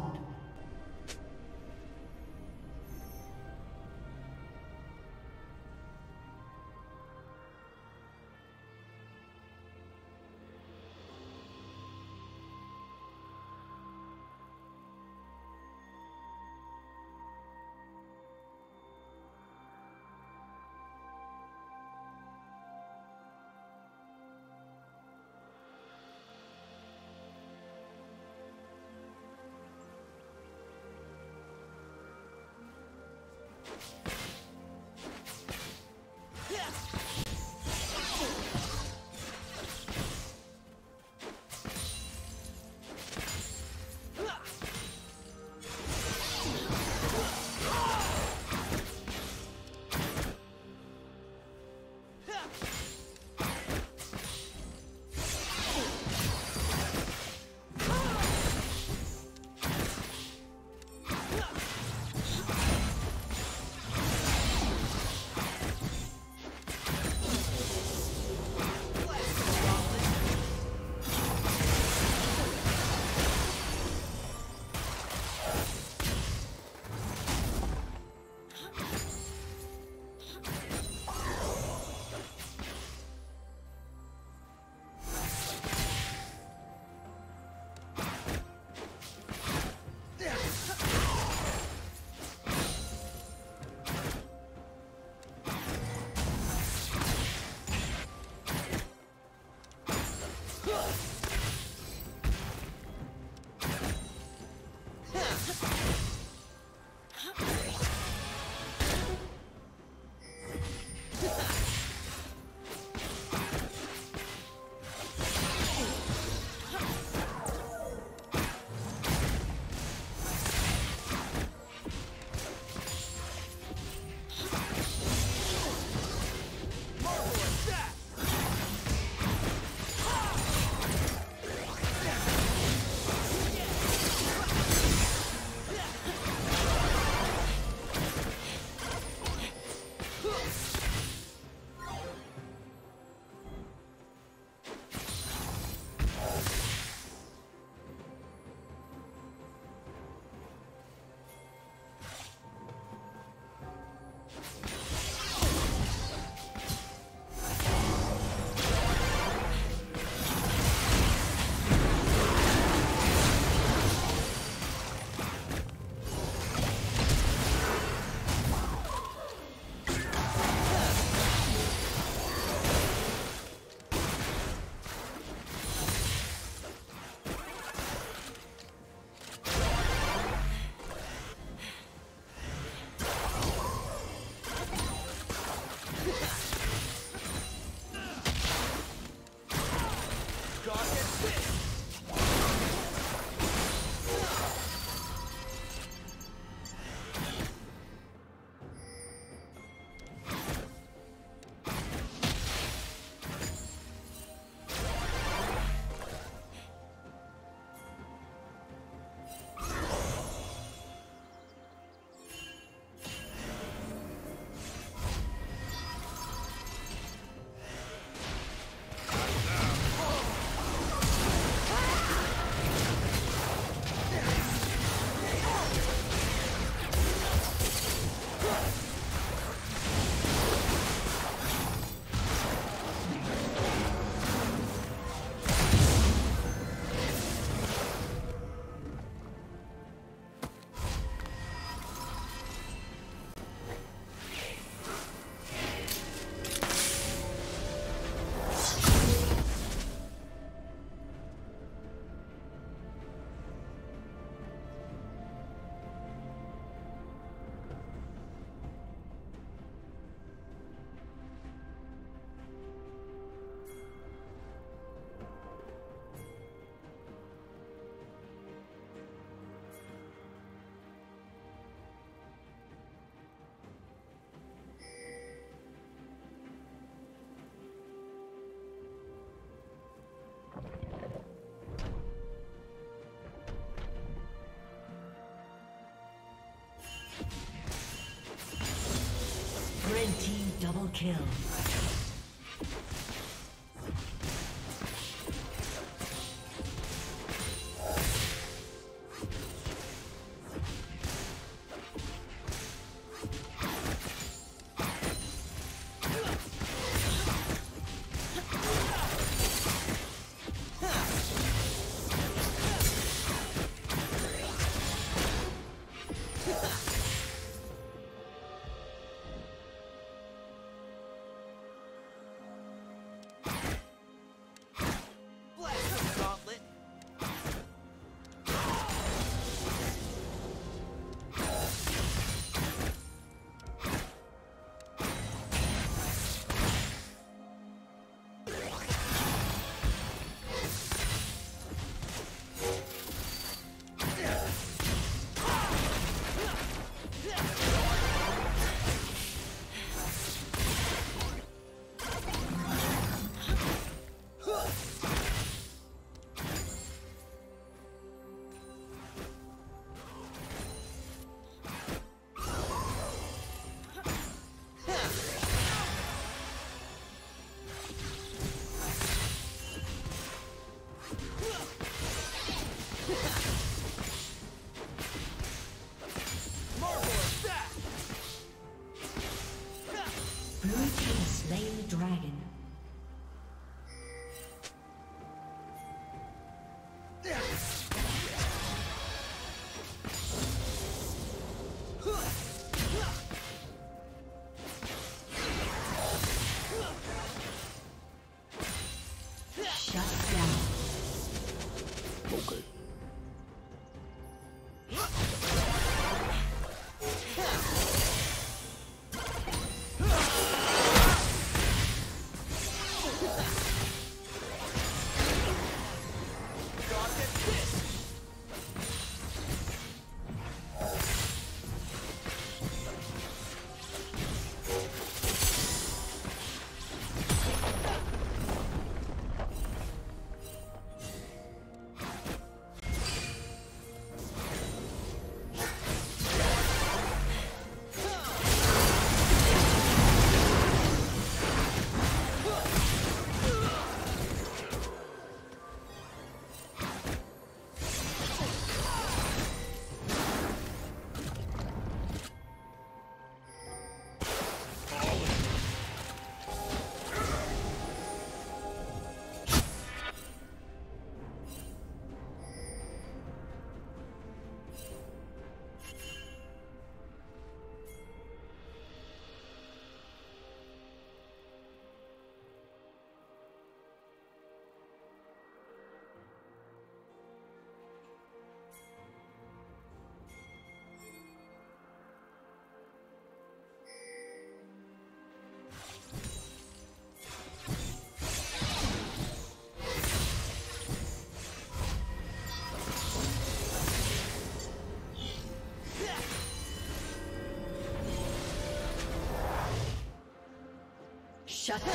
round. Red team double kill. Shut down. Shut down. Shut down.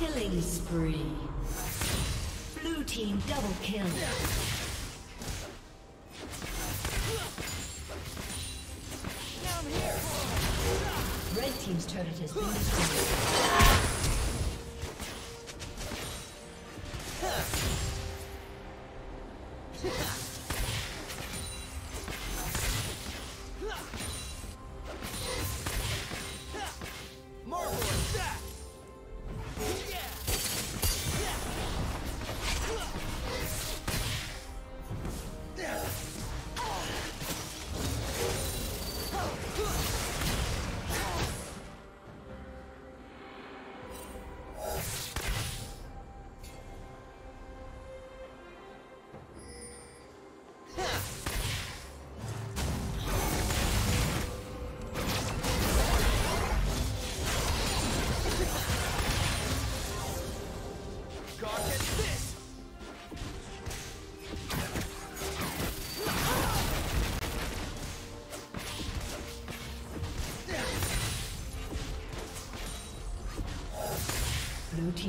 Killing spree. Blue team double kill. Now I'm here. Red team's turret has been destroyed. Blue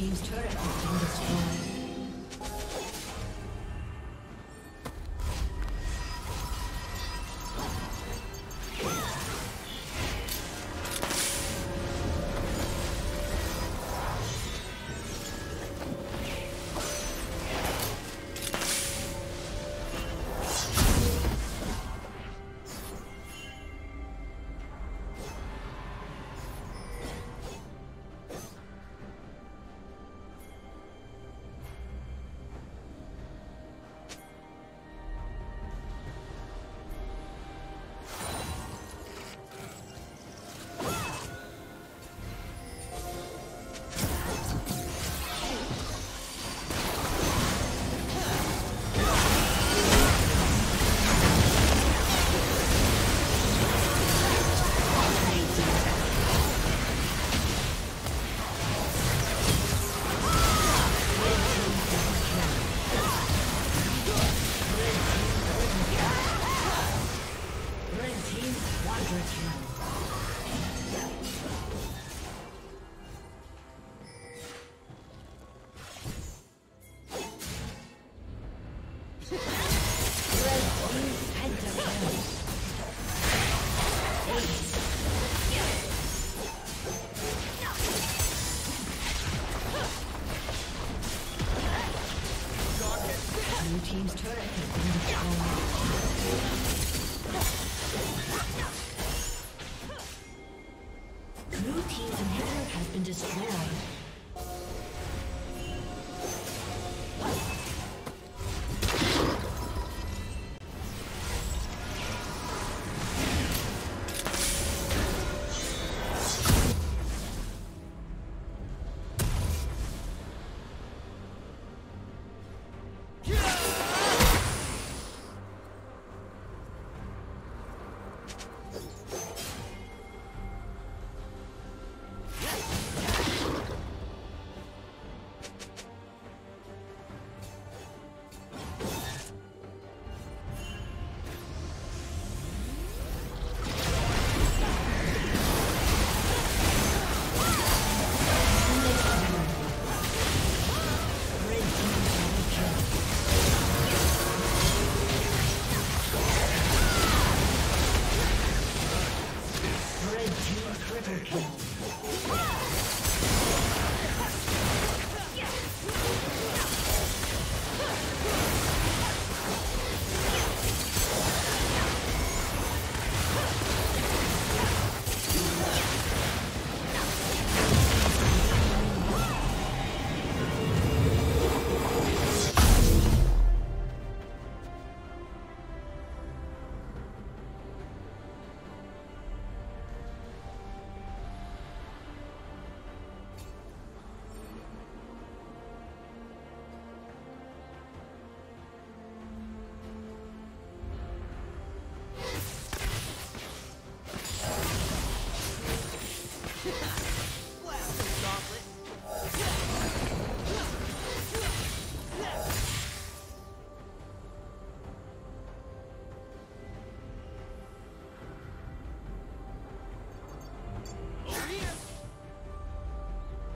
Team's turret has been destroyed. team's turret has been destroyed. Blue team's inhibitor has been destroyed.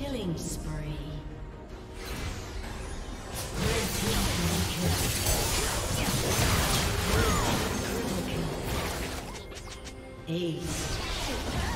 Killing spree. Red team critical kill. Red team critical kill. Ace.